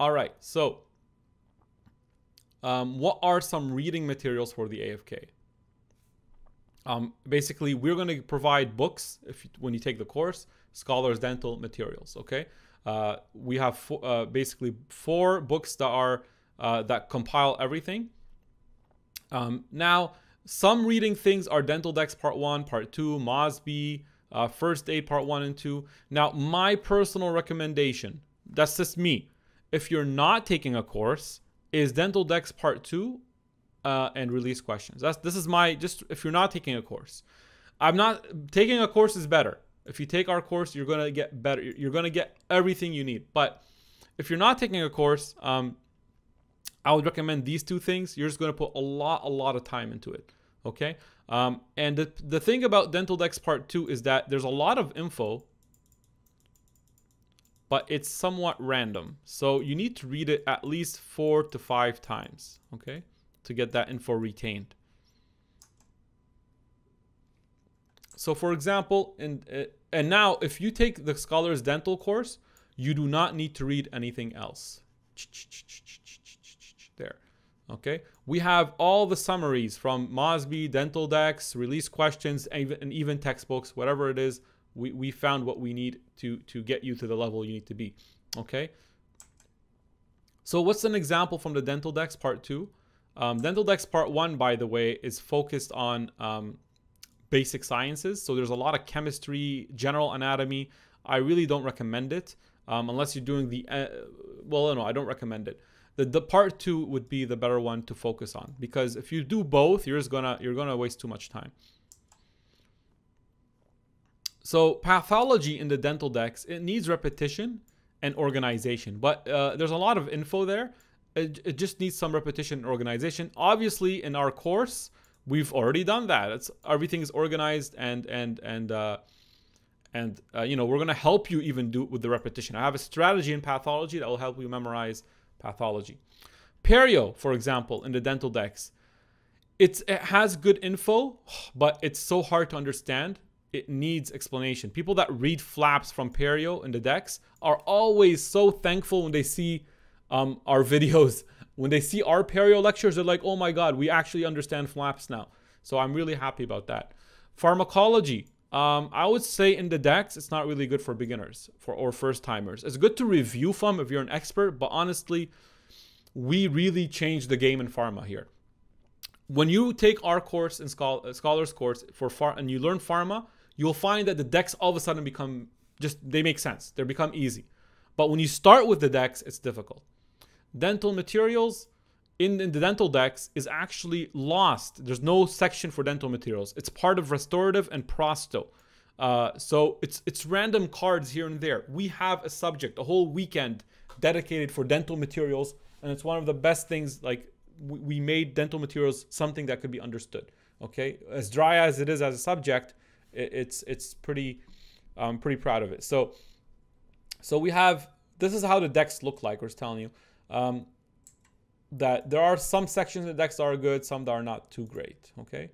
All right, so what are some reading materials for the AFK? Basically, we're going to provide books when you take the course, Scholars Dental Materials, okay? We have basically 4 books that are that compile everything. Now, some reading things are Dental Decks Part 1, Part 2, Mosby, First Aid Part 1 and 2. Now, my personal recommendation, that's just me, if you're not taking a course, is Dental Decks Part 2 and Release Questions. This is my, just if you're not taking a course. I'm not, taking a course is better. If you take our course, you're gonna get better. You're gonna get everything you need. But if you're not taking a course, I would recommend these 2 things. You're just gonna put a lot of time into it, okay? And the thing about Dental Decks Part 2 is that there's a lot of info, but it's somewhat random. So you need to read it at least 4 to 5 times, okay? To get that info retained. So for example, and now if you take the Scholars Dental course, you do not need to read anything else. There, okay? We have all the summaries from Mosby, Dental Decks, Release Questions, and even textbooks, whatever it is. We found what we need to get you to the level you need to be, okay? So what's an example from the Dental Decks Part 2? Dental Decks Part 1, by the way, is focused on basic sciences. So there's a lot of chemistry, general anatomy. I really don't recommend it unless you're doing the, well, no, I don't recommend it. The Part 2 would be the better one to focus on, because if you do both, you're gonna waste too much time. So pathology in the Dental Decks, it needs repetition and organization, but there's a lot of info there. It just needs some repetition and organization. Obviously, in our course, we've already done that. Everything is organized, and you know, we're gonna help you even do it with the repetition. I have a strategy in pathology that will help you memorize pathology. Perio, for example, in the Dental Decks, it has good info, but it's so hard to understand. It needs explanation. People that read flaps from Perio in the Decks are always so thankful when they see our videos. When they see our Perio lectures, they're like, oh my God, we actually understand flaps now. So I'm really happy about that. Pharmacology, I would say in the Decks, it's not really good for beginners or first timers. It's good to review from if you're an expert, but honestly, we really changed the game in pharma here. When you take our course in Scholars course and you learn pharma, you'll find that the Decks all of a sudden become just, they make sense. They become easy. But when you start with the Decks, it's difficult. Dental materials in the Dental Decks is actually lost. There's no section for dental materials. It's part of restorative and prosto. So it's random cards here and there. We have a subject, a whole weekend dedicated for dental materials. And it's one of the best things, like we made dental materials something that could be understood. Okay, as dry as it is as a subject, it's pretty, I'm pretty proud of it. So we have, this is how the Decks look like, I was telling you. That there are some sections of the Decks that are good, some that are not too great, okay?